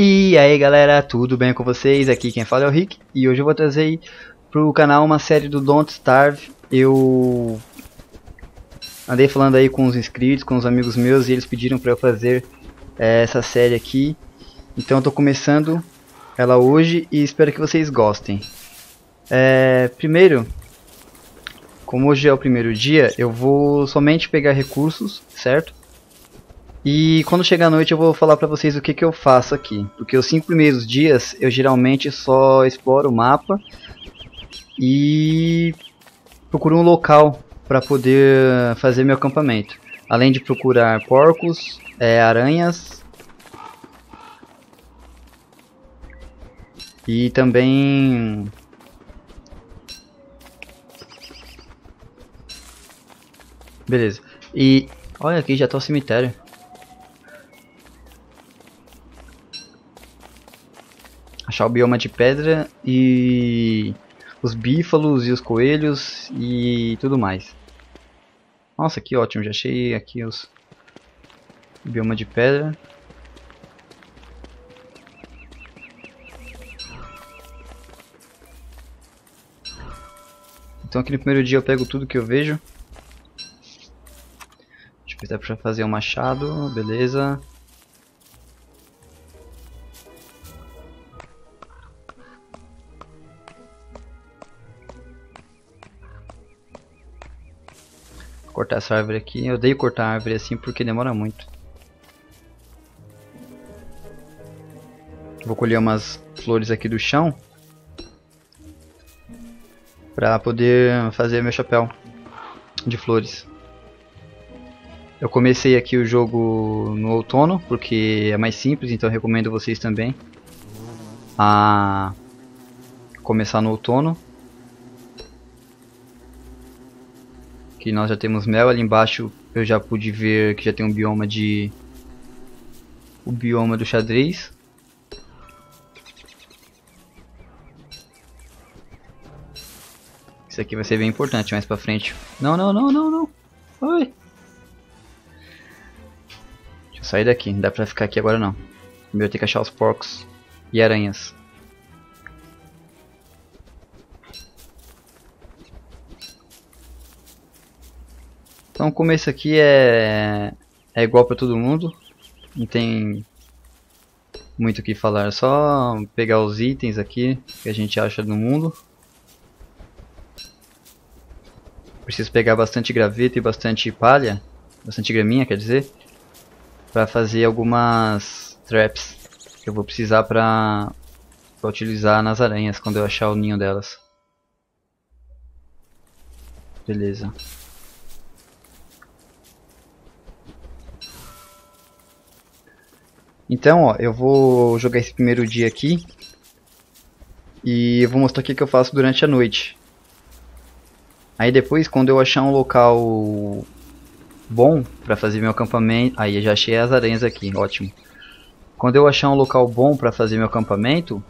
E aí galera, tudo bem com vocês? Aqui quem fala é o Rick e hoje eu vou trazer aí pro canal uma série do Don't Starve. Eu andei falando aí com os inscritos, com os amigos meus e eles pediram pra eu fazer essa série aqui. Então eu tô começando ela hoje e espero que vocês gostem. Primeiro, como hoje é o primeiro dia, eu vou somente pegar recursos, certo? E quando chegar a noite eu vou falar pra vocês o que eu faço aqui. Porque os 5 primeiros dias eu geralmente só exploro o mapa e procuro um local para poder fazer meu acampamento. Além de procurar porcos, aranhas e também beleza. E olha, aqui já tá o cemitério. Achar o bioma de pedra e os bífalos e os coelhos e tudo mais. Nossa, que ótimo, já achei aqui os bioma de pedra. Então aqui no primeiro dia eu pego tudo que eu vejo. Deixa eu tentar fazer um machado, beleza. Cortar essa árvore aqui, eu odeio cortar a árvore assim porque demora muito. Vou colher umas flores aqui do chão pra poder fazer meu chapéu de flores. Eu comecei aqui o jogo no outono porque é mais simples, então eu recomendo vocês também a começar no outono. Que nós já temos mel, ali embaixo eu já pude ver que já tem um bioma de... o bioma do xadrez. Isso aqui vai ser bem importante mais pra frente. Não, não, não, não, não. Oi. Deixa eu sair daqui, não dá pra ficar aqui agora não. Primeiro eu tenho que achar os porcos e aranhas. Então o começo aqui é igual para todo mundo, não tem muito o que falar, é só pegar os itens aqui que a gente acha no mundo. Preciso pegar bastante graveto e bastante palha, bastante graminha quer dizer, para fazer algumas traps que eu vou precisar para utilizar nas aranhas quando eu achar o ninho delas. Beleza. Então, ó, eu vou jogar esse primeiro dia aqui e eu vou mostrar o que eu faço durante a noite. Aí depois, quando eu achar um local bom pra fazer meu acampamento... Aí eu já achei as aranhas aqui, ótimo. Quando eu achar um local bom pra fazer meu acampamento,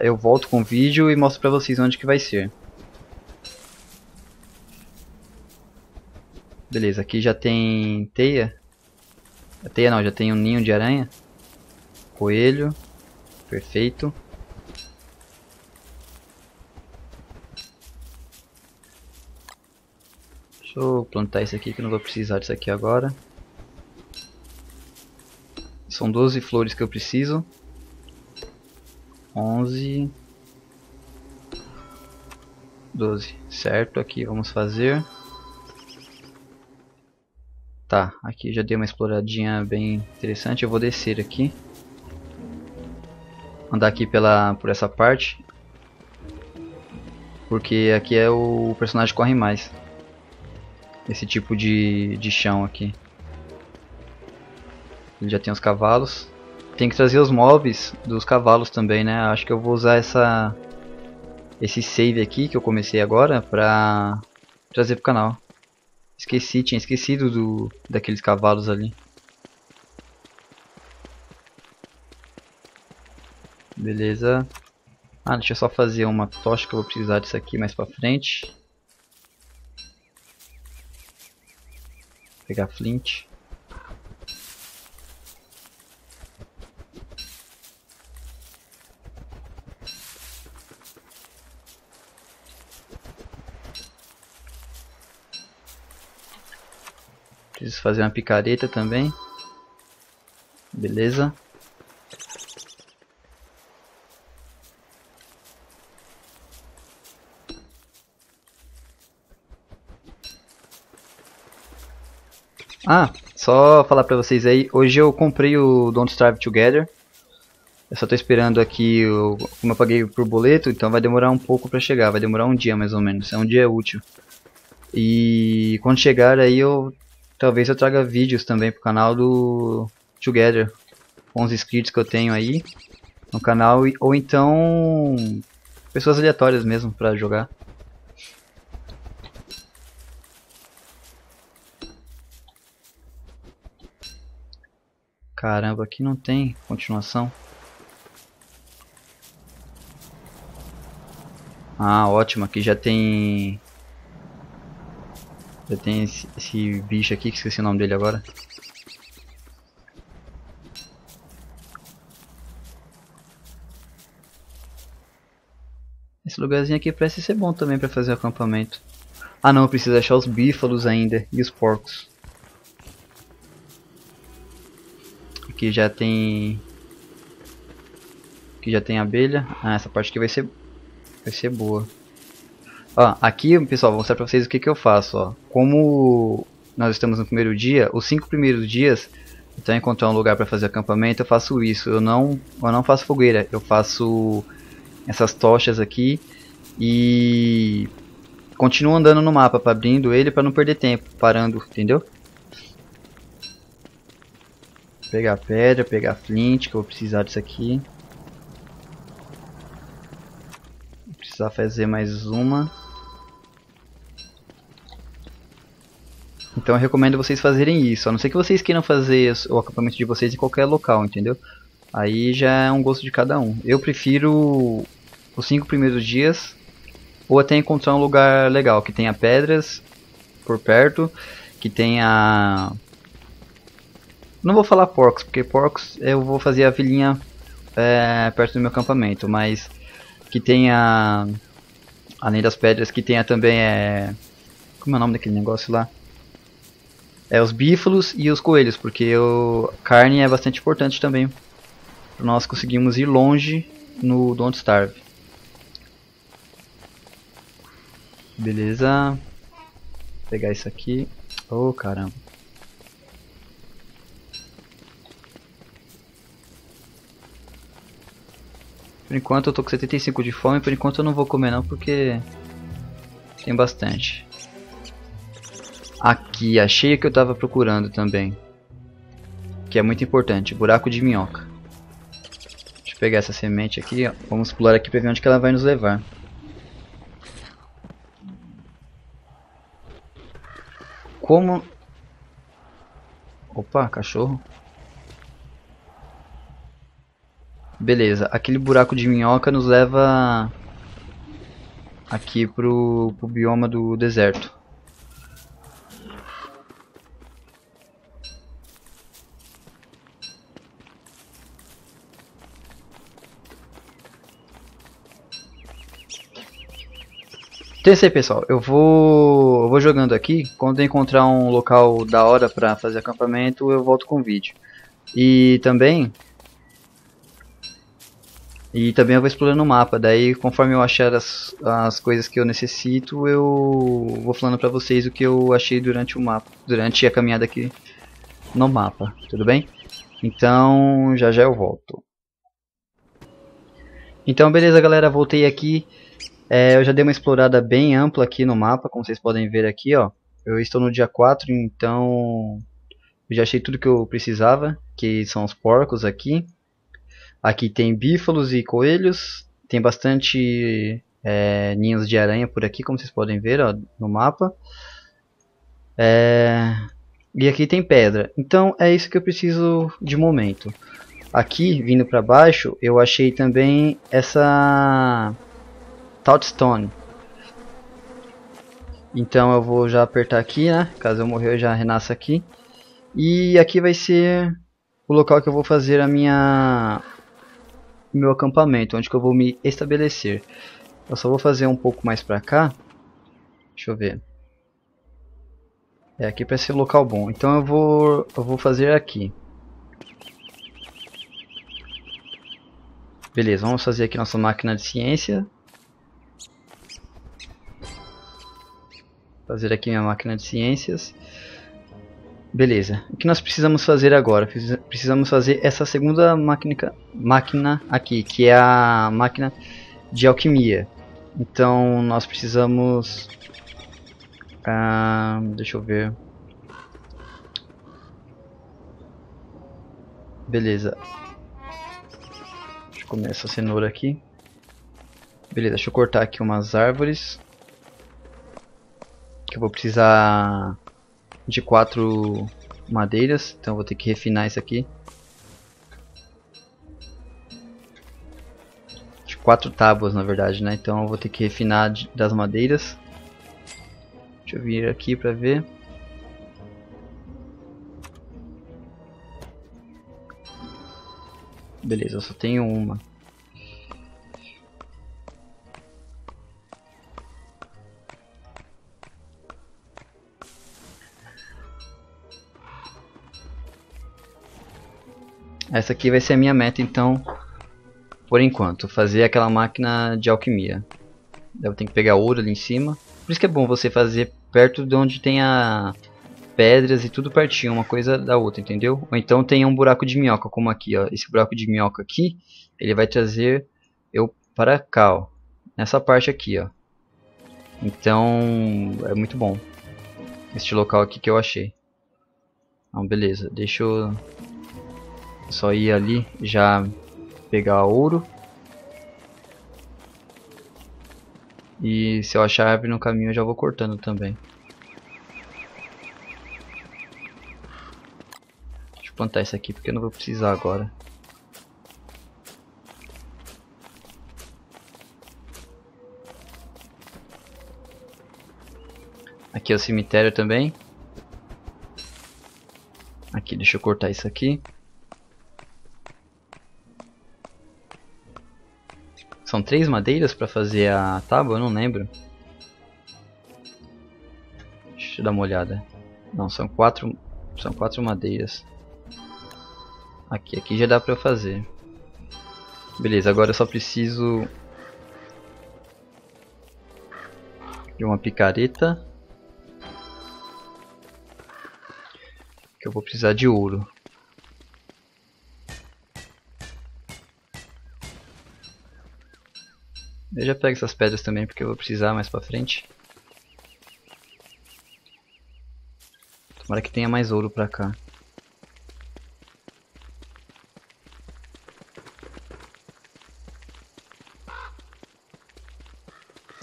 eu volto com o vídeo e mostro pra vocês onde que vai ser. Beleza, aqui já tem teia. Teia não, já tem um ninho de aranha. Coelho, perfeito. Deixa eu plantar isso aqui que eu não vou precisar disso aqui agora. São 12 flores que eu preciso. 11, 12, certo? Aqui vamos fazer. Tá, aqui já dei uma exploradinha bem interessante. Eu vou descer aqui. Andar aqui por essa parte, porque aqui é o personagem que corre mais esse tipo de chão aqui. Ele já tem os cavalos, tem que trazer os mobs dos cavalos também, né? Acho que eu vou usar esse save aqui que eu comecei agora pra trazer pro canal. Esqueci, tinha esquecido daqueles cavalos ali. Beleza. Ah, deixa eu só fazer uma tocha que eu vou precisar disso aqui mais pra frente. Vou pegar flint. Preciso fazer uma picareta também. Beleza. Ah, só falar pra vocês aí, hoje eu comprei o Don't Starve Together. Eu só tô esperando aqui, como eu paguei por boleto, então vai demorar um pouco pra chegar, vai demorar um dia mais ou menos, é um dia útil. E quando chegar aí, talvez eu traga vídeos também pro canal do Together, com os inscritos que eu tenho aí no canal, ou então pessoas aleatórias mesmo pra jogar. Caramba, aqui não tem continuação. Ah, ótimo, aqui já tem... Já tem esse bicho aqui, que esqueci o nome dele agora. Esse lugarzinho aqui parece ser bom também pra fazer acampamento. Ah não, eu preciso achar os bífalos ainda, e os porcos. Aqui já tem abelha. Ah, essa parte aqui vai ser boa. Ó, aqui, pessoal, vou mostrar pra vocês o que eu faço, ó. Como nós estamos no primeiro dia, os 5 primeiros dias, então encontrar um lugar para fazer acampamento, eu faço isso. Eu não faço fogueira, eu faço essas tochas aqui e continuo andando no mapa, abrindo ele para não perder tempo, parando, entendeu? Pegar pedra, pegar flint, que eu vou precisar disso aqui. Vou precisar fazer mais uma. Então eu recomendo vocês fazerem isso, a não ser que vocês queiram fazer o acampamento de vocês em qualquer local, entendeu? Aí já é um gosto de cada um. Eu prefiro os 5 primeiros dias, ou até encontrar um lugar legal, que tenha pedras por perto, que tenha... Não vou falar porcos, porque porcos eu vou fazer a vilinha perto do meu acampamento, mas que tenha, além das pedras, que tenha também, como é o nome daquele negócio lá? Os bífalos e os coelhos, porque carne é bastante importante também, para nós conseguirmos ir longe no Don't Starve. Beleza, vou pegar isso aqui, oh caramba. Por enquanto eu tô com 75 de fome, por enquanto eu não vou comer não, porque tem bastante. Aqui, achei o que eu tava procurando também, que é muito importante, buraco de minhoca. Deixa eu pegar essa semente aqui, ó. Vamos pular aqui pra ver onde que ela vai nos levar. Como... Opa, cachorro. Beleza, aquele buraco de minhoca nos leva aqui pro bioma do deserto. Então é isso aí, pessoal, eu vou jogando aqui. Quando eu encontrar um local da hora pra fazer acampamento, eu volto com o vídeo. E também eu vou explorando o mapa, daí conforme eu achar as coisas que eu necessito, eu vou falando pra vocês o que eu achei durante a caminhada aqui no mapa, tudo bem? Então já eu volto. Então beleza, galera, voltei aqui, eu já dei uma explorada bem ampla aqui no mapa, como vocês podem ver aqui, ó. Eu estou no dia 4, então eu já achei tudo que eu precisava, que são os porcos aqui. Aqui tem bífalos e coelhos, tem bastante ninhos de aranha por aqui, como vocês podem ver, ó, no mapa. E aqui tem pedra, então é isso que eu preciso de momento. Aqui, vindo para baixo, eu achei também essa Touch Stone. Então eu vou já apertar aqui, né? Caso eu morrer eu já renasço aqui. E aqui vai ser o local que eu vou fazer a minha... meu acampamento, onde que eu vou me estabelecer. Eu só vou fazer um pouco mais pra cá, deixa eu ver. É aqui para esse local bom. Então eu vou fazer aqui. Beleza, vamos fazer aqui nossa máquina de ciência. Fazer aqui minha máquina de ciências. Beleza, o que nós precisamos fazer agora? Precisamos fazer essa segunda máquina aqui, que é a máquina de alquimia. Então nós precisamos... deixa eu ver... Beleza. Deixa eu comer essa cenoura aqui. Beleza, deixa eu cortar aqui umas árvores. Que eu vou precisar... de 4 madeiras, então vou ter que refinar isso aqui. De 4 tábuas na verdade, né? Então eu vou ter que refinar das madeiras. Deixa eu vir aqui pra ver. Beleza, eu só tenho uma. Essa aqui vai ser a minha meta, então, por enquanto, fazer aquela máquina de alquimia. Eu tenho que pegar ouro ali em cima. Por isso que é bom você fazer perto de onde tem pedras e tudo pertinho, uma coisa da outra, entendeu? Ou então tem um buraco de minhoca, como aqui, ó. Esse buraco de minhoca aqui, ele vai trazer eu para cá, ó. Nessa parte aqui, ó. Então, é muito bom. Este local aqui que eu achei. Então, beleza, deixa eu... só ir ali já pegar ouro. E se eu achar árvore no caminho eu já vou cortando também. Deixa eu plantar isso aqui porque eu não vou precisar agora. Aqui é o cemitério também. Aqui deixa eu cortar isso aqui. São 3 madeiras para fazer a tábua? Eu não lembro. Deixa eu dar uma olhada. Não, são 4 madeiras. Aqui já dá para fazer. Beleza, agora eu só preciso de uma picareta. Que eu vou precisar de ouro. Eu já pego essas pedras também porque eu vou precisar mais pra frente. Tomara que tenha mais ouro pra cá.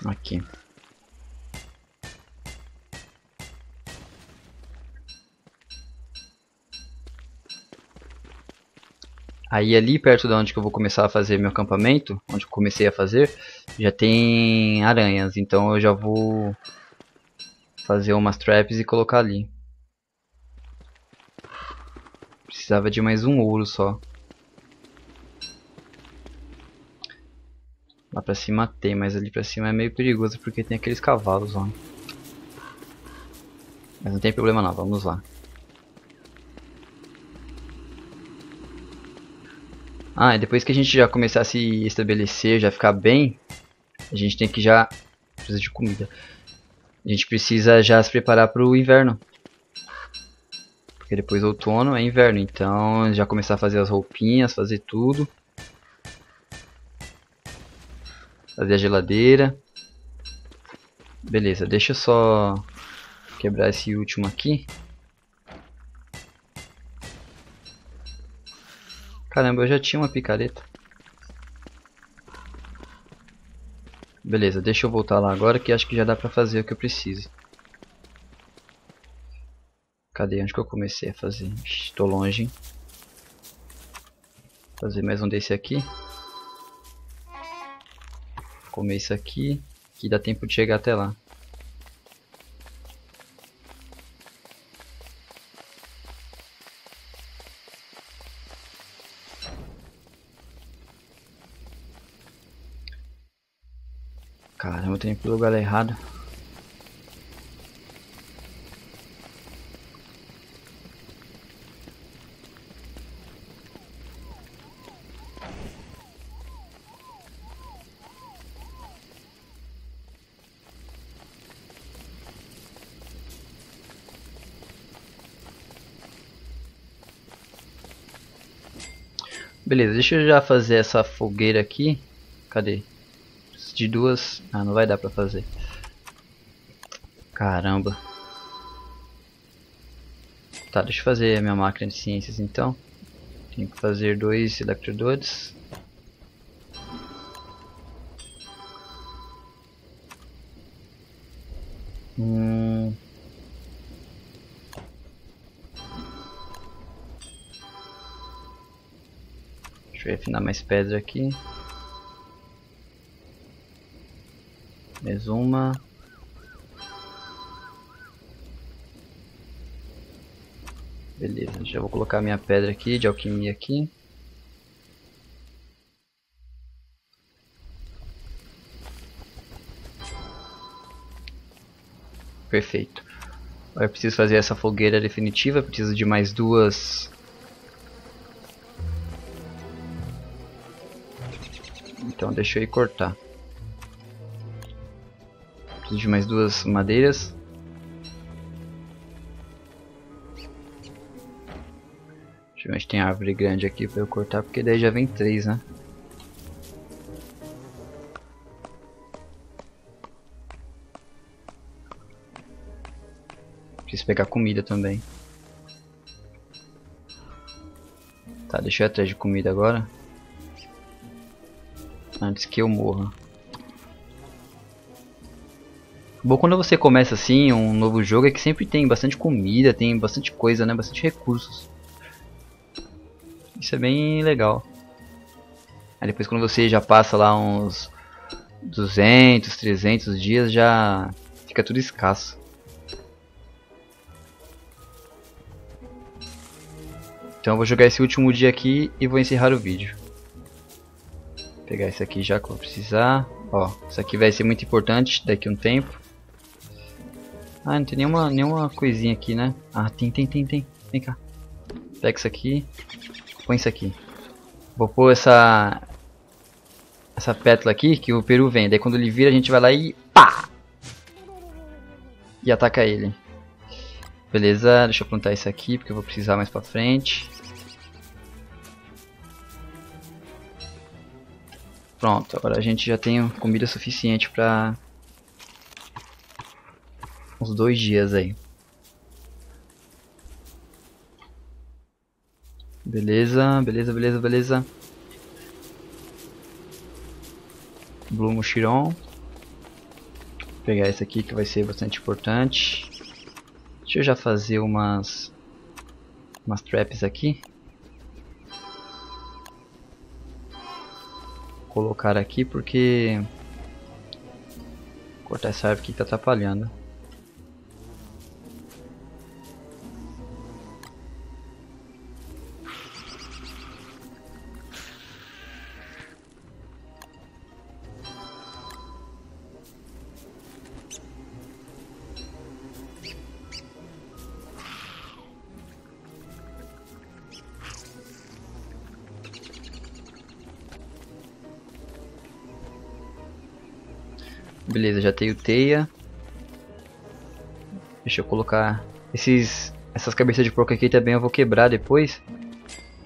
Aqui. Aí ali perto de onde que eu vou começar a fazer meu acampamento, onde eu comecei a fazer, já tem aranhas, então eu já vou fazer umas traps e colocar ali. Precisava de mais um ouro só. Lá pra cima tem, mas ali pra cima é meio perigoso porque tem aqueles cavalos lá. Mas não tem problema não, vamos lá. Ah, e depois que a gente já começar a se estabelecer, já ficar bem, a gente tem que já... precisa de comida. A gente precisa já se preparar para o inverno. Porque depois outono é inverno, então já começar a fazer as roupinhas, fazer tudo. Fazer a geladeira. Beleza, deixa eu só quebrar esse último aqui. Caramba, eu já tinha uma picareta. Beleza, deixa eu voltar lá agora que acho que já dá pra fazer o que eu preciso. Cadê? Onde que eu comecei a fazer? Ixi, tô longe, hein? Fazer mais um desse aqui. Comer isso aqui, que dá tempo de chegar até lá. Caramba, eu tenho que ir pro lugar errado. Beleza, deixa eu já fazer essa fogueira aqui. Cadê? Preciso de duas. Ah, não vai dar pra fazer. Caramba. Tá, deixa eu fazer a minha máquina de ciências então. Tenho que fazer 2 eletrodores. Deixa eu afinar mais pedra aqui. Mais uma. Beleza, já vou colocar minha pedra aqui de alquimia aqui. Perfeito. Agora eu preciso fazer essa fogueira definitiva, eu preciso de mais duas. Então deixa eu ir cortar. Preciso de mais duas madeiras. Deixa eu ver se tem árvore grande aqui para eu cortar, porque daí já vem 3, né? Preciso pegar comida também. Tá, deixa eu ir atrás de comida agora. Antes que eu morra. Bom, quando você começa assim um novo jogo é que sempre tem bastante comida, tem bastante coisa, né? Bastante recursos. Isso é bem legal. Aí depois quando você já passa lá uns 200, 300 dias já fica tudo escasso. Então eu vou jogar esse último dia aqui e vou encerrar o vídeo. Vou pegar esse aqui já que eu vou precisar. Ó, isso aqui vai ser muito importante daqui a um tempo. Ah, não tem nenhuma coisinha aqui, né? Ah, tem. Vem cá. Pega isso aqui. Põe isso aqui. Vou pôr essa pétala aqui que o peru vem. Daí quando ele vira a gente vai lá e pá! E ataca ele. Beleza, deixa eu plantar isso aqui porque eu vou precisar mais pra frente. Pronto, agora a gente já tem comida suficiente pra uns 2 dias aí. Beleza. Blue Mushroom. Vou pegar esse aqui que vai ser bastante importante. Deixa eu já fazer umas traps aqui. Vou colocar aqui porque vou cortar essa árvore aqui que tá atrapalhando. Beleza, já tenho teia. Deixa eu colocar essas cabeças de porco aqui também eu vou quebrar depois,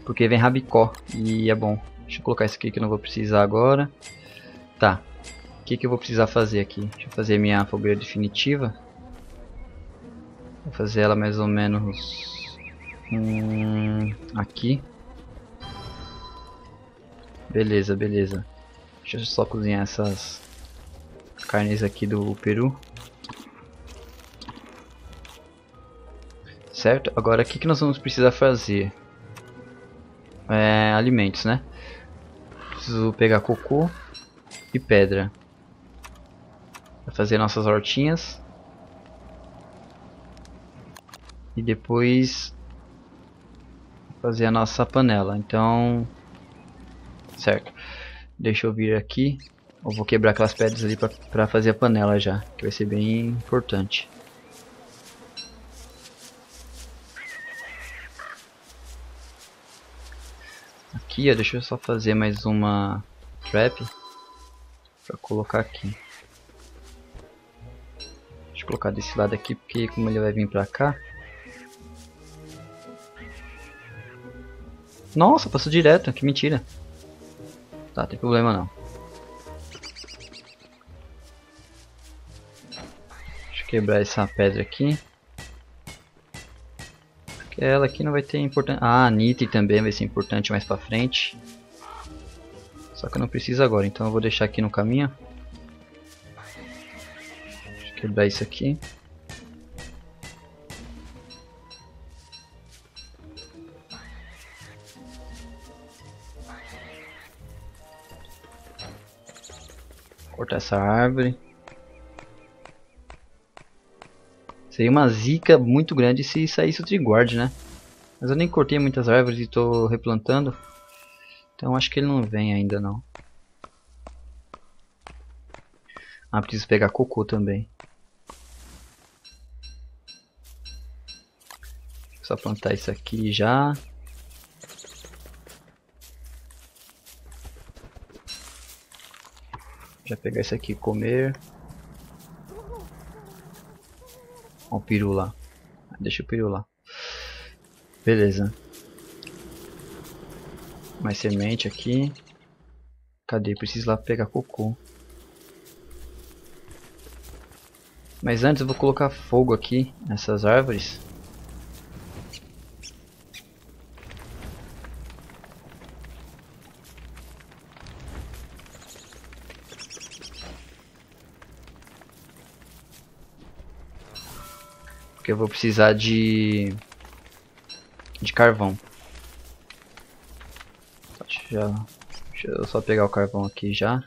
porque vem rabicó e é bom. Deixa eu colocar isso aqui que eu não vou precisar agora. Tá, o que eu vou precisar fazer aqui? Deixa eu fazer minha fogueira definitiva. Vou fazer ela mais ou menos aqui. Beleza. Deixa eu só cozinhar essas carnes aqui do peru. Certo, agora o que nós vamos precisar fazer? Alimentos, né? Preciso pegar cocô e pedra para fazer nossas hortinhas. E depois fazer a nossa panela. Então, certo. Deixa eu vir aqui. Eu vou quebrar aquelas pedras ali pra fazer a panela já, que vai ser bem importante. Aqui, ó, deixa eu só fazer mais uma trap pra colocar aqui. Deixa eu colocar desse lado aqui, porque como ele vai vir pra cá... Nossa, passou direto, que mentira. Tá, não tem problema não. Deixa eu quebrar essa pedra aqui. Porque ela aqui não vai ter importância. Ah, a Nitty também vai ser importante mais pra frente. Só que eu não preciso agora, então eu vou deixar aqui no caminho. Deixa eu quebrar isso aqui. Cortar essa árvore. Seria uma zica muito grande se saísse o Triguard, né? Mas eu nem cortei muitas árvores e estou replantando. Então acho que ele não vem ainda não. Ah, preciso pegar cocô também. Só plantar isso aqui já. Já pegar isso aqui e comer. Ó, o peru lá. Deixa o peru lá. Beleza. Mais semente aqui. Cadê? Preciso lá pegar cocô. Mas antes eu vou colocar fogo aqui nessas árvores. Porque eu vou precisar de carvão. Deixa eu só pegar o carvão aqui já.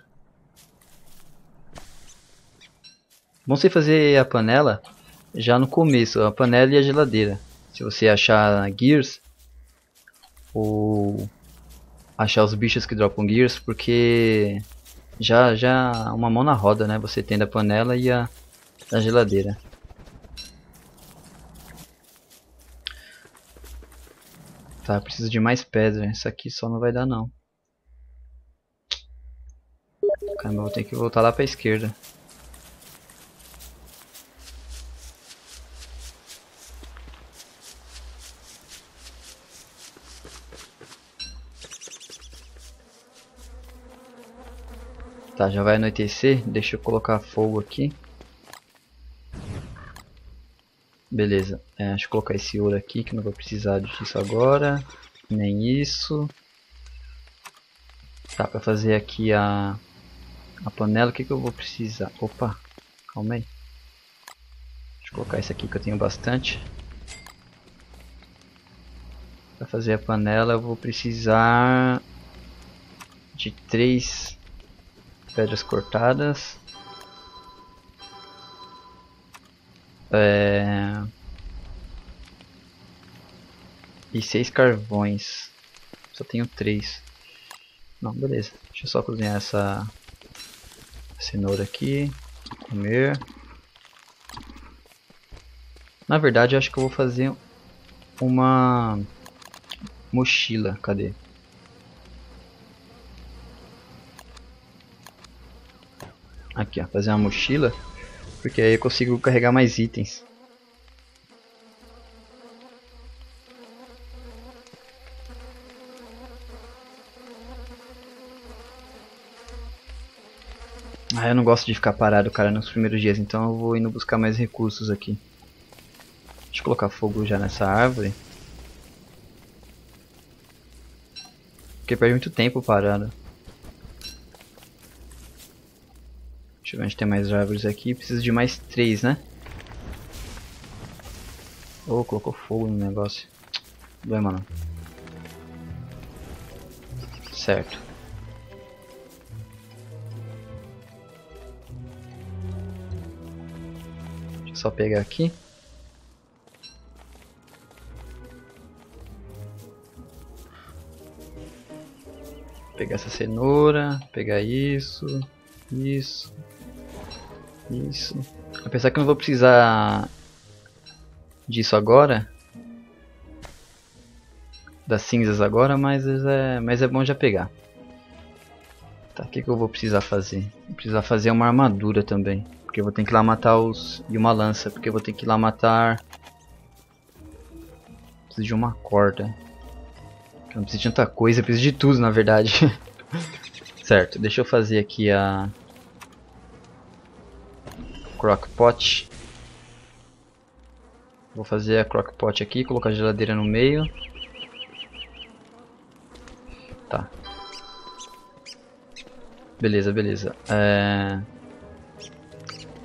Bom você fazer a panela já no começo, a panela e a geladeira. Se você achar gears ou achar os bichos que dropam gears, porque já uma mão na roda, né? Você tem da panela e a geladeira. Tá, preciso de mais pedra. Isso aqui só não vai dar não. Caramba, vou ter que voltar lá pra esquerda. Tá, já vai anoitecer. Deixa eu colocar fogo aqui. Beleza, deixa eu colocar esse ouro aqui que não vou precisar disso agora. Nem isso. Tá, pra fazer aqui a panela, o que eu vou precisar? Opa, calma aí. Deixa eu colocar isso aqui que eu tenho bastante. Pra fazer a panela eu vou precisar de 3 pedras cortadas. E 6 carvões. Só tenho 3. Não, beleza. Deixa eu só cozinhar essa cenoura aqui. Comer. Na verdade, eu acho que eu vou fazer uma mochila. Cadê? Aqui, ó. Fazer uma mochila. Porque aí eu consigo carregar mais itens. Ah, eu não gosto de ficar parado, cara, nos primeiros dias. Então eu vou indo buscar mais recursos aqui. Deixa eu colocar fogo já nessa árvore. Porque perde muito tempo parado. Deixa eu ver onde tem mais árvores aqui. Preciso de mais 3, né? Oh, colocou fogo no negócio. Não é, mano. Certo. Deixa eu só pegar aqui. Pegar essa cenoura. Pegar isso. Isso. Isso. Apesar que eu não vou precisar disso agora, das cinzas agora, mas é bom já pegar. Tá, o que que eu vou precisar fazer? Vou precisar fazer uma armadura também, porque eu vou ter que ir lá matar os... e uma lança, porque eu vou ter que ir lá matar... Preciso de uma corda. Eu não preciso de tanta coisa, eu preciso de tudo, na verdade. Certo, deixa eu fazer aqui a... crockpot. Vou fazer a crockpot aqui, colocar a geladeira no meio. Tá. Beleza, beleza.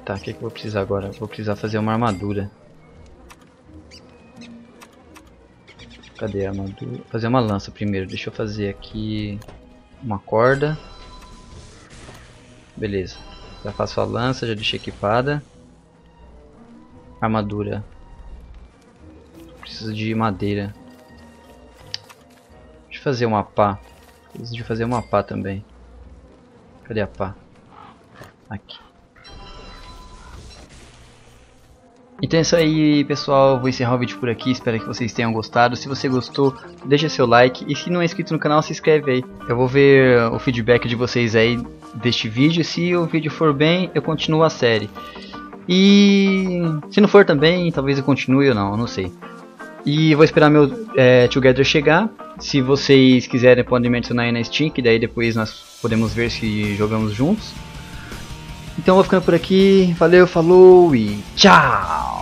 Tá, o que eu vou precisar agora? Vou precisar fazer uma armadura. Cadê a armadura? Vou fazer uma lança primeiro. Deixa eu fazer aqui uma corda. Beleza. Já faço a lança, já deixei equipada. Armadura. Preciso de madeira. Deixa eu fazer uma pá. Preciso de fazer uma pá também. Cadê a pá? Aqui. Então é isso aí, pessoal, vou encerrar o vídeo por aqui, espero que vocês tenham gostado. Se você gostou, deixa seu like, e se não é inscrito no canal, se inscreve aí. Eu vou ver o feedback de vocês aí deste vídeo, se o vídeo for bem, eu continuo a série. E se não for também, talvez eu continue ou não, eu não sei. E vou esperar meu Together chegar, se vocês quiserem podem mencionar aí na Steam, que daí depois nós podemos ver se jogamos juntos. Então eu vou ficando por aqui, valeu, falou e tchau!